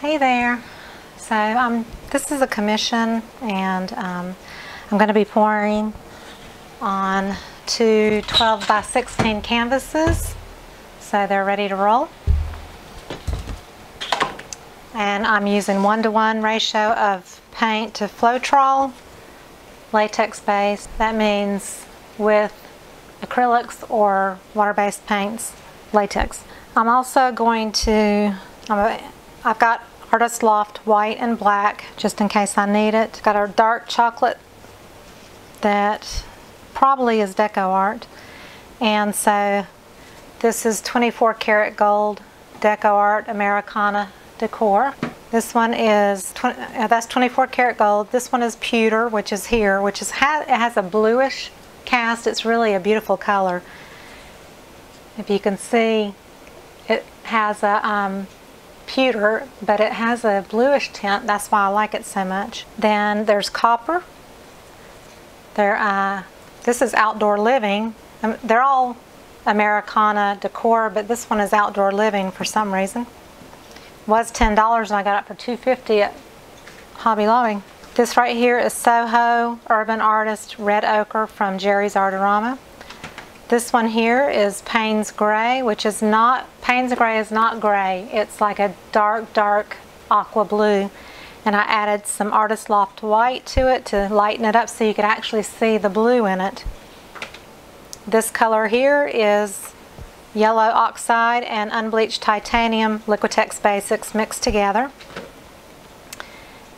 Hey there. So this is a commission, and I'm going to be pouring on two 12 by 16 canvases, so they're ready to roll. And I'm using 1-to-1 ratio of paint to Floetrol, latex base. That means with acrylics or water-based paints, latex. I'm also going to, I've got Artist Loft white and black just in case I need it. Got our dark chocolate that probably is Deco Art, and so this is 24 karat gold Deco Art Americana Decor. This one is that's 24 karat gold. This one is pewter, which is here, which is it has a bluish cast. It's really a beautiful color. If you can see, it has a pewter, but it has a bluish tint. That's why I like it so much. Then there's copper. This is outdoor living. They're all Americana Decor, but this one is outdoor living for some reason. It was $10 and I got it for $2.50 at Hobby Lobby. This right here is Soho Urban Artist Red Ochre from Jerry's Artarama. This one here is Payne's Gray, which is not, Payne's Gray is not gray. It's like a dark, dark aqua blue. And I added some Artist Loft white to it to lighten it up so you could actually see the blue in it. This color here is Yellow Oxide and Unbleached Titanium Liquitex Basics mixed together.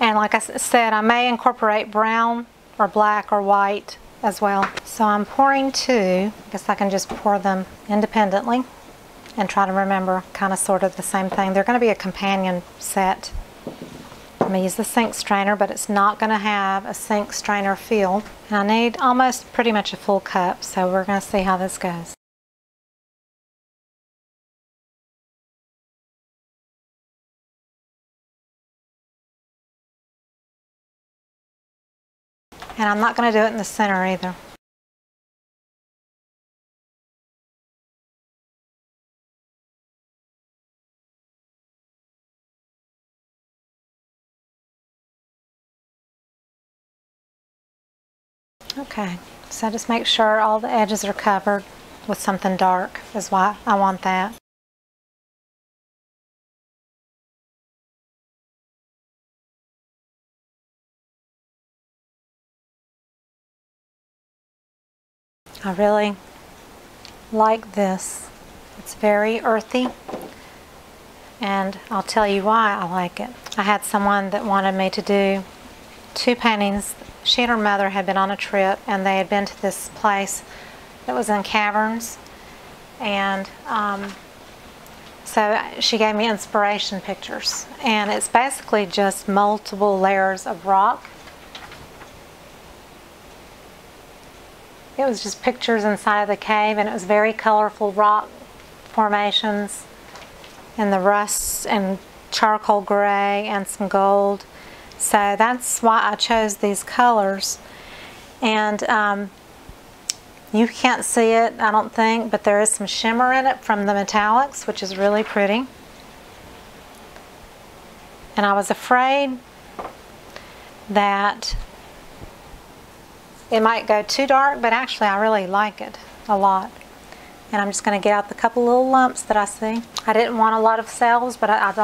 And like I said, I may incorporate brown or black or white as well. So I'm pouring two. I guess I can just pour them independently and try to remember kind of sort of the same thing. They're going to be a companion set. I'm going to use the sink strainer, but it's not going to have a sink strainer feel. And I need almost pretty much a full cup, so we're going to see how this goes. And I'm not going to do it in the center either. Okay, so just make sure all the edges are covered with something dark is why I want that. I really like this. It's very earthy, and I'll tell you why I like it. I had someone that wanted me to do two paintings. She and her mother had been on a trip, and they had been to this place that was in caverns, and so she gave me inspiration pictures, and it's basically just multiple layers of rock. It was just pictures inside of the cave, and it was very colorful rock formations and the rust and charcoal gray and some gold. So that's why I chose these colors. And you can't see it, I don't think, but there is some shimmer in it from the metallics, which is really pretty. And I was afraid that it might go too dark, but actually I really like it a lot. And I'm just going to get out the couple little lumps that I see. I didn't want a lot of cells, but I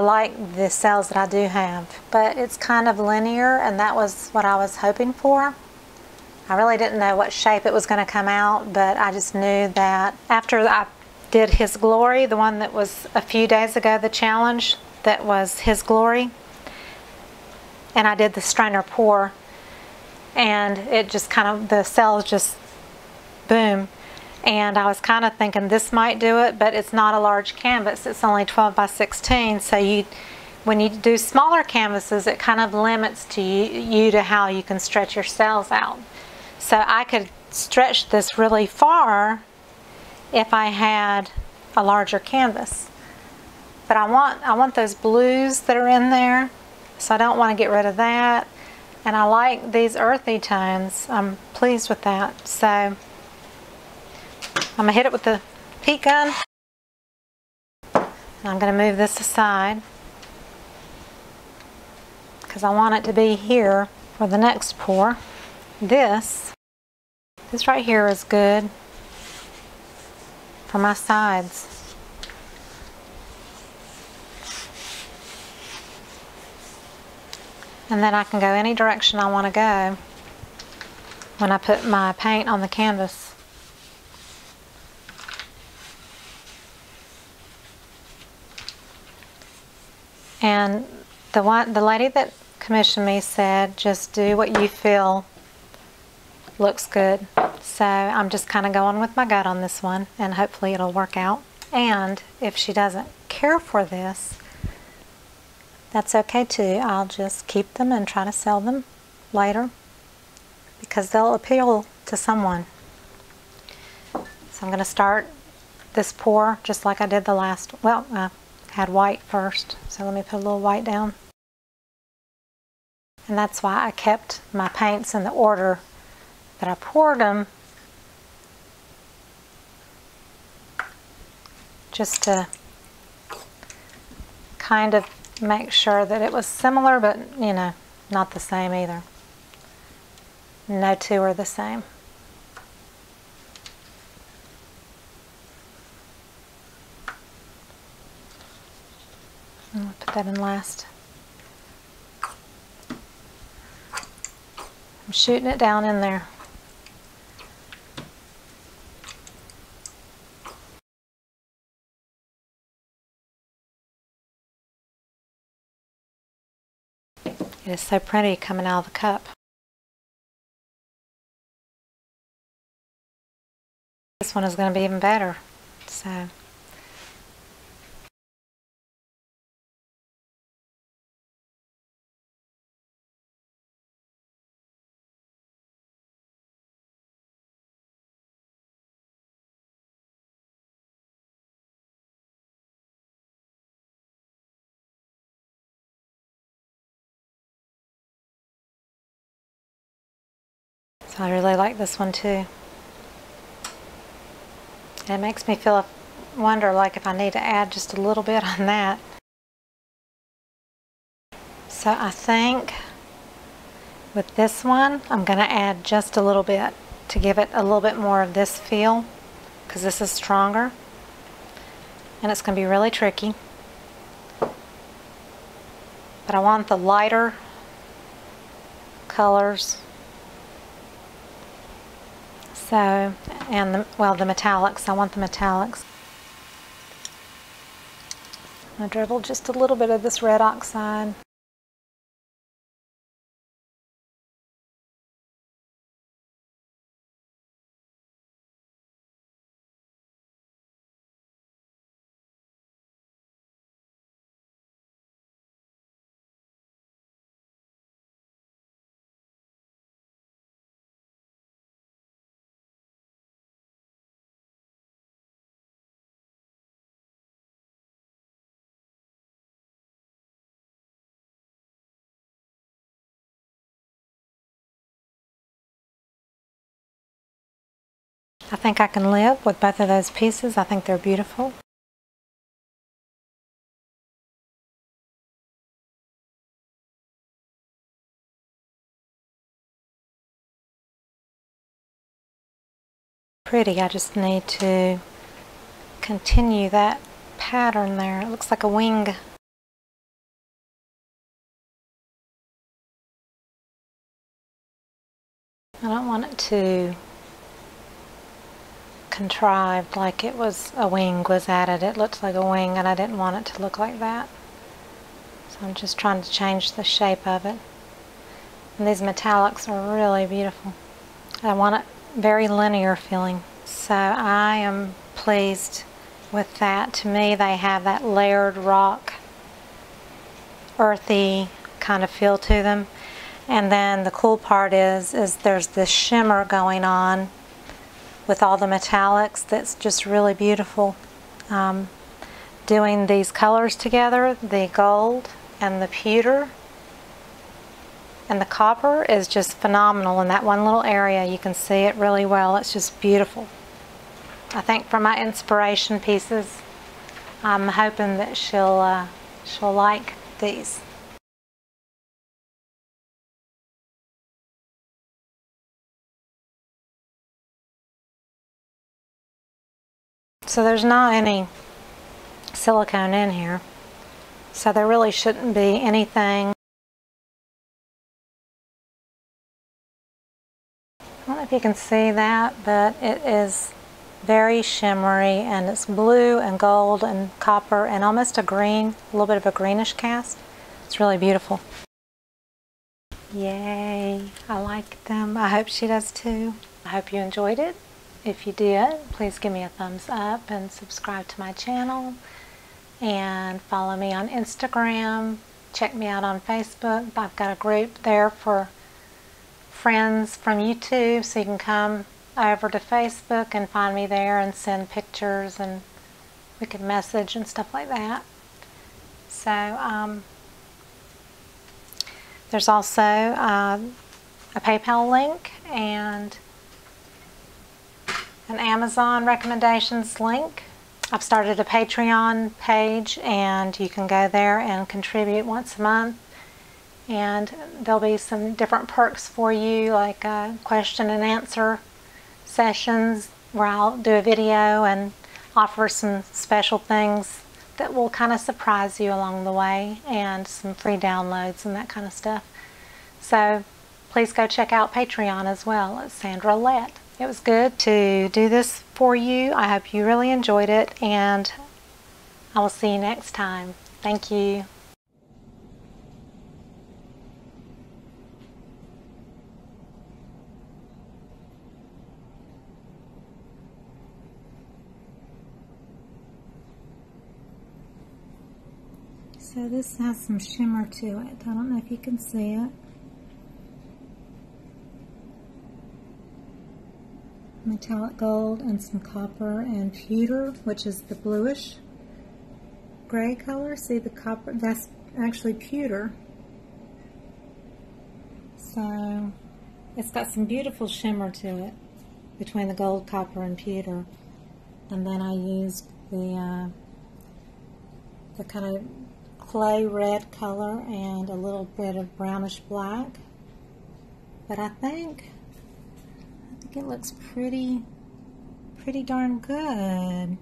like the cells that I do have. But it's kind of linear, and that was what I was hoping for. I really didn't know what shape it was going to come out, but I just knew that after I did His Glory, the one that was a few days ago, the challenge, that was His Glory, and I did the strainer pour, and it just kind of, the cells just boom, and I was kind of thinking this might do it, but it's not a large canvas. It's only 12 by 16, so when you do smaller canvases, it kind of limits to you to how you can stretch your cells out. So I could stretch this really far if I had a larger canvas, but I want those blues that are in there, so I don't want to get rid of that. And I like these earthy tones. I'm pleased with that. So I'm gonna hit it with the heat gun. And I'm gonna move this aside. because I want it to be here for the next pour. This right here is good for my sides. And then I can go any direction I want to go when I put my paint on the canvas. And the lady that commissioned me said, just do what you feel looks good. So I'm just kind of going with my gut on this one, and hopefully it'll work out. And if she doesn't care for this, that's okay too. I'll just keep them and try to sell them later, because they'll appeal to someone. So I'm going to start this pour just like I did the last. Well, I had white first, so let me put a little white down. And that's why I kept my paints in the order that I poured them, just to kind of make sure that it was similar, but you know, not the same either. No two are the same. I'm going to put that in last. I'm shooting it down in there. It is so pretty coming out of the cup. This one is going to be even better. So I really like this one too. And it makes me wonder like if I need to add just a little bit on that. So I think with this one, I'm going to add just a little bit to give it a little bit more of this feel, because this is stronger. And it's going to be really tricky. But I want the lighter colors. So, and the metallics, I want the metallics. I dribble just a little bit of this red oxide. I think I can live with both of those pieces. I think they're beautiful. Pretty. I just need to continue that pattern there. It looks like a wing. I don't want it to contrived like it was a wing was added. It looked like a wing, and I didn't want it to look like that. So I'm just trying to change the shape of it. And these metallics are really beautiful. I want it very linear feeling. So I am pleased with that. To me, they have that layered rock, earthy kind of feel to them. And then the cool part is there's this shimmer going on with all the metallics. That's just really beautiful. Doing these colors together, the gold and the pewter and the copper, is just phenomenal in that one little area. You can see it really well. It's just beautiful. I think for my inspiration pieces, I'm hoping that she'll like these. So there's not any silicone in here. So there really shouldn't be anything. I don't know if you can see that, but it is very shimmery, and it's blue and gold and copper and almost a green, a little bit of a greenish cast. It's really beautiful. Yay, I like them. I hope she does too. I hope you enjoyed it. If you did, please give me a thumbs up and subscribe to my channel and follow me on Instagram. Check me out on Facebook. I've got a group there for friends from YouTube, so you can come over to Facebook and find me there and send pictures, and we can message and stuff like that. So there's also a PayPal link and an Amazon recommendations link. I've started a Patreon page, and you can go there and contribute once a month, and there'll be some different perks for you, like a question and answer sessions where I'll do a video and offer some special things that will kind of surprise you along the way, and some free downloads and that kind of stuff. So please go check out Patreon as well. It's Sandra Lett. It was good to do this for you. I hope you really enjoyed it, and I will see you next time. Thank you. So this has some shimmer to it. I don't know if you can see it. Metallic gold and some copper and pewter, which is the bluish gray color. See the copper? That's actually pewter. So it's got some beautiful shimmer to it between the gold, copper, and pewter. And then I used the kind of clay red color and a little bit of brownish black, but I think it looks pretty darn good.